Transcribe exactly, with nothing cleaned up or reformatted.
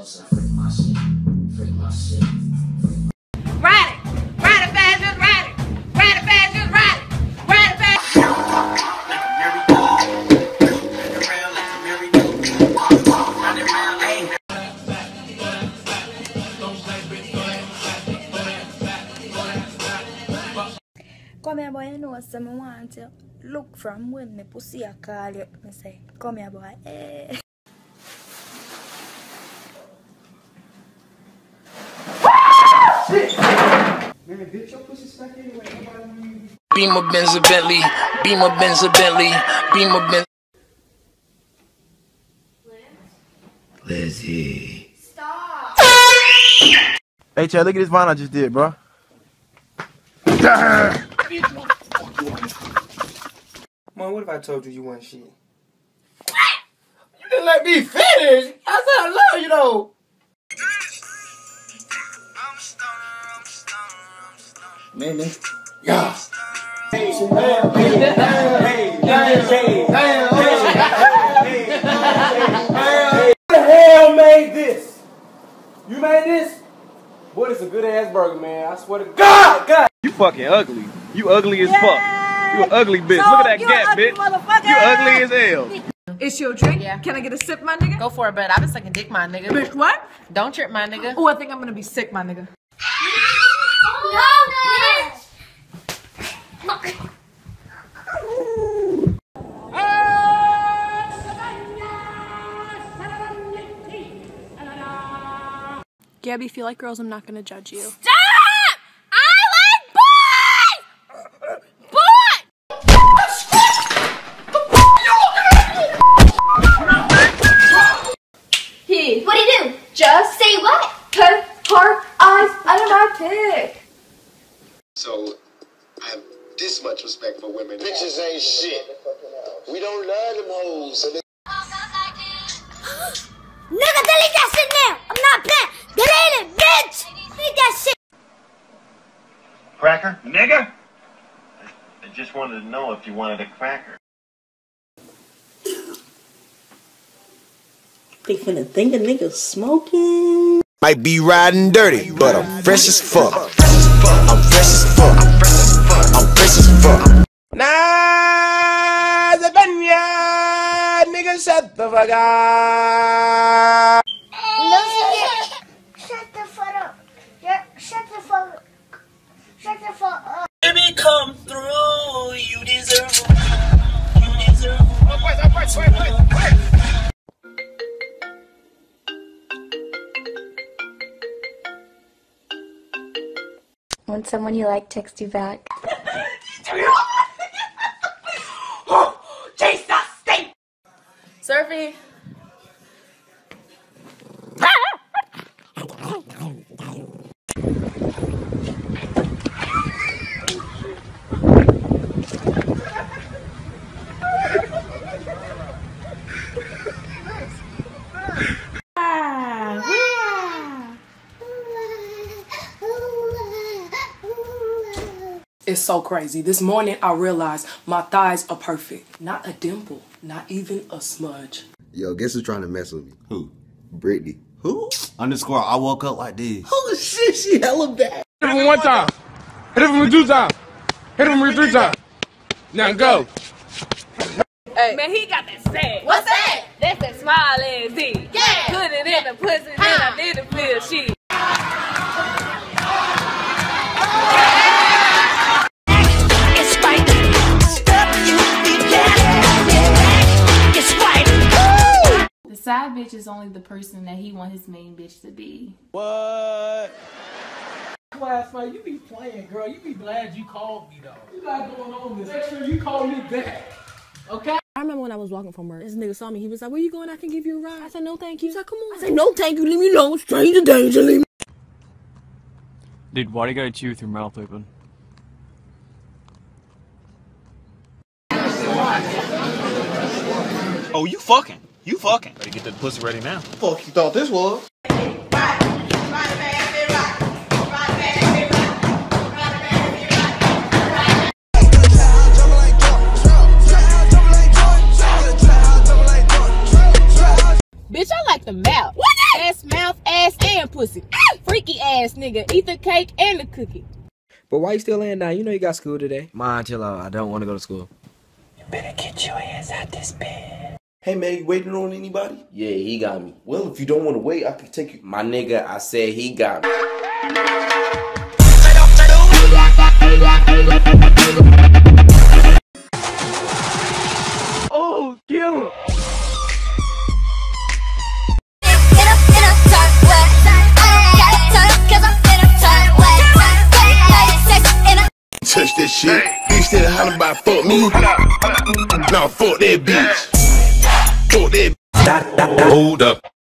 also free my shit, free my shit. Ride it, ride it fast, just ride it, ride it fast, just ride it, ride it fast. Come here, boy, you know something I want to look from when me pussy a call you. Me say, come here, boy. Hey. Beam a Benz a Bentley, beam a Benz a Bentley, beam a Benz. Lizzie. Stop. Hey, Chad, look at this vine I just did, bro. Mom, what if I told you you weren't shit? What? You didn't let me finish. I said I love you though. Man, man. Yeah. Hey, man, man. Hey, man, hey, man. Who the hell made this? You made this? Boy, this is a good ass burger, man. I swear to God, God. You fucking ugly. You ugly as fuck. You an ugly bitch. So look at that gap, bitch. You ugly as hell. It's your drink? Yeah. Can I get a sip, my nigga? Go for it, bud. I've been sucking dick, my nigga. Bitch, what? Don't trip, my nigga. Oh, I think I'm gonna be sick, my nigga. Gabby, if you like girls, I'm not gonna judge you. Stop! Just say what? Her, her, eyes, I don't know, pick. So, I have this much respect for women. Bitches ain't shit. We don't love them hoes. So they nigga, delete that shit now. I'm not playing. Delete it, bitch. Delete that shit. Cracker? Nigga? I, I just wanted to know if you wanted a cracker. They finna think a nigga smoking. Might be riding dirty, but I'm fresh as fuck. I'm fresh as fuck. I'm fresh as fuck. I'm fresh as fuck. I'm fresh as fuck. Nah, the banya, nigga, shut the fuck up. Shut the fuck up. Yeah, shut the fuck up. Shut the fuck up. Baby, come through. You deserve. You deserve. Wait, wait, wait, wait, wait. When someone you like texts you back. Oh, Jesus, stay. Surfy. It's so crazy. This morning I realized my thighs are perfect. Not a dimple, not even a smudge. Yo, guess who's trying to mess with me? Who? Brittany. Who? Underscore, I woke up like this. Holy shit, she hella bad. Hit him one time. Hit him two times. Hit him three times. Now go. Hey. Man, he got that sack. What's that? That's that small ass dick. Yeah. Put it in the pussy, huh. Then I did the feel shit. Side bitch is only the person that he want his main bitch to be. What? Classmate, you be playing, girl. You be glad you called me, though. You got going on this. Make sure you call me back. Okay? I remember when I was walking from work, this nigga saw me. He was like, where you going? I can give you a ride. I said, no, thank you. He said, come on. I said, no, thank you. Leave me alone. Stranger danger. Leave me. Dude, why do you gotta chew with your mouth open? Oh, you fucking. You fucking better get that pussy ready now. Fuck you thought this was. Bitch, I like the mouth. What ass, mouth, ass, and pussy. Freaky ass nigga. Eat the cake and the cookie. But why you still laying down? You know you got school today. Mom, chill out. I don't want to go to school. You better get your ass out this bed. Hey, man, you waiting on anybody? Yeah, he got me. Well, if you don't want to wait, I can take you. My nigga, I said he got me. Oh, kill him. Touch that shit, he still hollering about fuck me. Now fuck that bitch, fuck that. Hold up.